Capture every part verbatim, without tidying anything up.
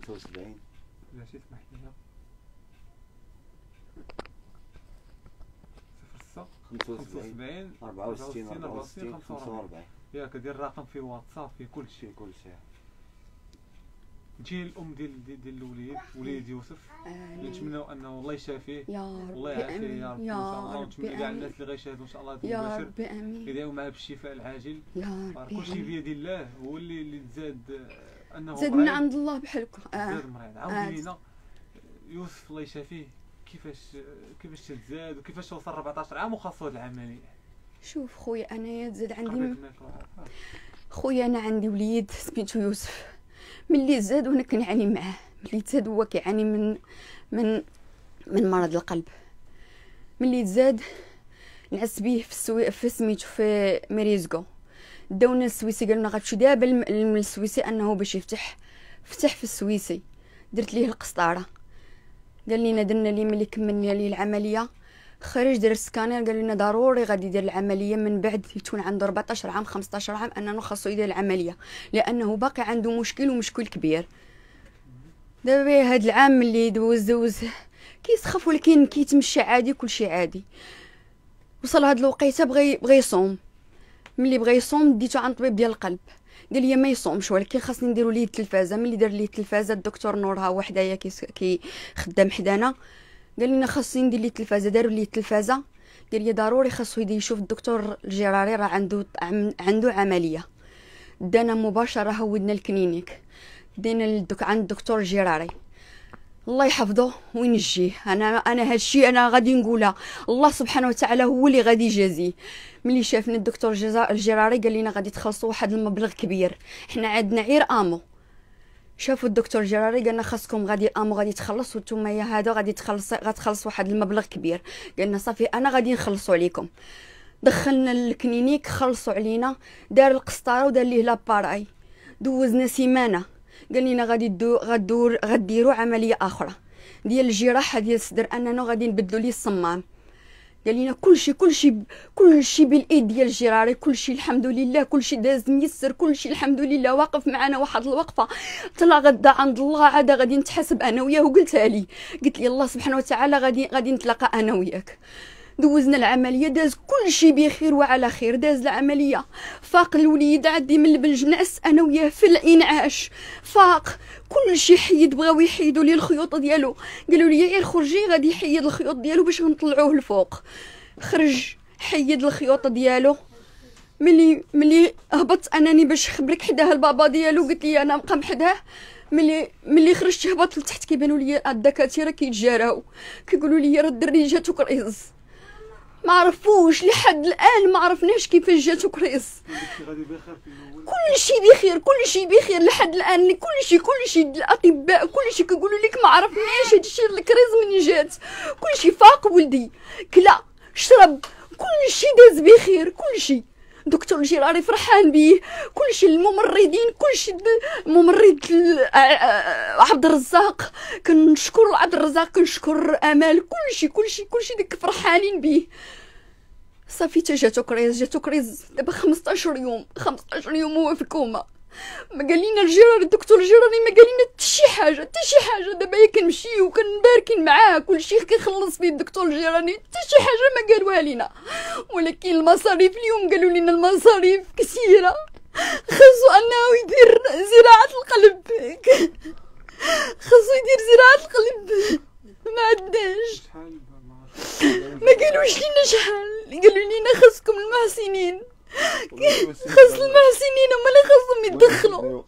ستة وسبعين. لا شيء اسمح لي صفر ستة خمسة وسبعين أربعة وستين أربعة وستين خمسة وأربعين. ياك دير الرقم في واتساب في كل شيء كل شيء. جي الام ديال ديال الوليد وليد يوسف اللي نتمناو انه الله يشافيه الله يعافيه يا رب ان شاء الله، ونتمنى كاع الناس اللي غيشاهدوا ان شاء الله يا رب امين يداوم معاه بالشفاء العاجل يا رب. كلشي بيد الله، هو اللي اللي تزاد انه زادنا عند الله بحالكم زاد مريض. عاود لينا يوسف الله يشافيه كيفاش كيفاش تزاد وكيفاش وصل أربعطاش عام وخاصو هاد العمليه. شوف خويا انايا تزاد عندي خويا انا عندي وليد سميتو يوسف، ملي زاد وانا كنعاني معاه، ملي تزاد هو كيعاني من من من مرض القلب، ملي تزاد نعس بيه في سوي في سميتو في ميريزكو، داونا السويسي قالوا لنا غتمشي دابا للسويسي انه باش يفتح فتح في السويسي، درت ليه القسطاره قال لينا درنا ليه ملي كملنا ليه العمليه خرج دار السكانير قال لنا ضروري غادي يدير العمليه من بعد يكون عنده أربعطاش عام خمسطاش عام انه خاصو يدير العمليه لانه باقي عنده مشكل ومشكل كبير. دابا هاد العام اللي دوز دوز كيسخف ولكن كيتمشى عادي كلشي عادي. وصل هاد الوقيته بغى بغى يصوم، ملي بغى يصوم ديتو عند طبيب ديال القلب قال لي ما يصومش ولكن خاصني نديرو ليه التلفازه. ملي دار ليه التلفازه الدكتور نور ها وحده هي كي خدام حدانا قال لنا خاصني ندير ليه التلفازه، داروا ليه التلفازه قال لي ضروري خاصو يدي يشوف الدكتور الجراري راه عنده عنده عمليه. دانا مباشره هودنا الكلينيك دينا للدك عند الدكتور الجراري الله يحفظه وينجيه. انا انا هادشي انا غادي نقولها الله سبحانه وتعالى هو اللي غادي يجازيه. ملي شافنا الدكتور الجراري قال لنا غادي تخلصوا واحد المبلغ كبير، حنا عندنا غير امو. شافوا الدكتور جراري قالنا خاصكم غادي امو غادي تخلص وانتم يا هذا غادي تخلص غتخلص واحد المبلغ كبير. قالنا صافي انا غادي نخلصوا عليكم. دخلنا للكلينيك خلصوا علينا، دار القسطره ودار ليه لاباراي. دوزنا سيمانه قال لنا غادي دو غدور غديروا عمليه اخرى ديال الجراحه ديال الصدر اننا غادي نبدلوا ليه الصمام. قال لنا كلشي كلشي كلشي بالايد ديال الجراري، كلشي الحمد لله كلشي داز ميسر كلشي الحمد لله. واقف معنا واحد الوقفه طلع غدا عند الله عاد غادي نتحاسب انا وياه. وقلتها ليه قلت لي الله سبحانه وتعالى غادي غادي نتلاقى انا وياك. دوزنا العمليه داز كلشي بخير وعلى خير. داز العمليه فاق الوليد عندي من البلج نعس انا وياه في الانعاش فاق كلشي حيد. بغاو يحيدوا لي الخيوط ديالو قالوا لي غير خرجي غادي يحيد الخيوط ديالو باش نطلعوه لفوق. خرج حيد الخيوط ديالو. ملي ملي هبطت انني باش نخبرك حداه البابا ديالو قلت لي انا نبقى حداه. ملي ملي خرجت هبطت لتحت كيبانوا لي الدكاتره كيتجاراو كيقولوا لي راه الدري جاتو كريز. ما عرفوش لحد الان ما عرفناش كيفاش جاتو كريس. كلشي بخير كلشي بخير لحد الان كلشي كلشي الاطباء كلشي كيقولوا لك ما عرفناش هادشي الكريز منين جات. كلشي فاق ولدي كلا شرب كلشي داز بخير كلشي. دكتور الجراري فرحان بيه كلشي الممرضين كلشي. ممرض عبد الرزاق كنشكر عبد الرزاق كنشكر امال كلشي كلشي كلشي ديك فرحانين بيه. صافي تا جاتو كريز جاتو كريز دابا خمسطاش يوم خمسطاش يوم هو في كوما. ما قال لنا الجراري الدكتور الجراري ما قال لنا حتى شي حاجه حتى شي حاجه. دابا هي كنمشي وكنباركين معاه كلشي كيخلص بيه الدكتور الجراري حتى شي حاجه ما قالوها لينا. ولكن المصاريف اليوم قالوا لنا المصاريف كثيره خاصو انه يدير زراعه القلب خاصو يدير زراعه القلب ما عندناش ما قالوش لينا شحال. قالوا لينا خاصكم المحسنين خاص المحسنين هما اللي خاصهم يدخلوا.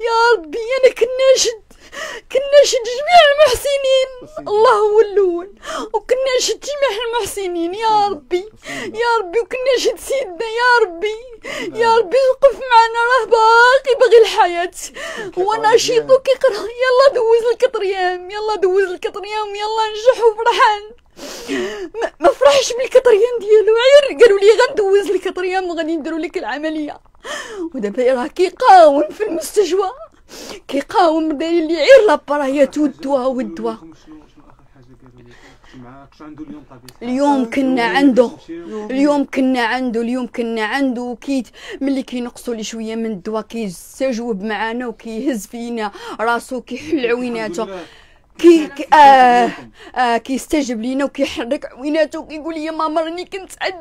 يا ربي انا كناشد كناشد جميع المحسنين الله هو الاول وكناشد جميع المحسنين يا ربي يا ربي وكناشد سيدنا يا ربي يا ربي وقف معنا راه باقي باغي الحياه هو نشيط وكيقرا. يلا دوز الكطريام يلا دوز الكطريام يلا نجح وفرحان. ما فرحش بالكطريان ديالو عير قالوا لي غندوز الكطريان وغادي نديروا لك العمليه. ودابا راه كيقاوم في المستشفى كيقاوم داير لي عير لابارا هي تو الدواء والدواء. كش عنده اليوم طبيعي؟ اليوم كنا عنده اليوم كنا عنده اليوم كنا عنده وكيت ملي كينقصوا لي شويه من الدواء كيستجوب معانا وكيهز فينا راسو كيحل عويناته كي كي آه آه كيستجب لينا وكيحرك عويناته وكيقول لي ماما راني كنت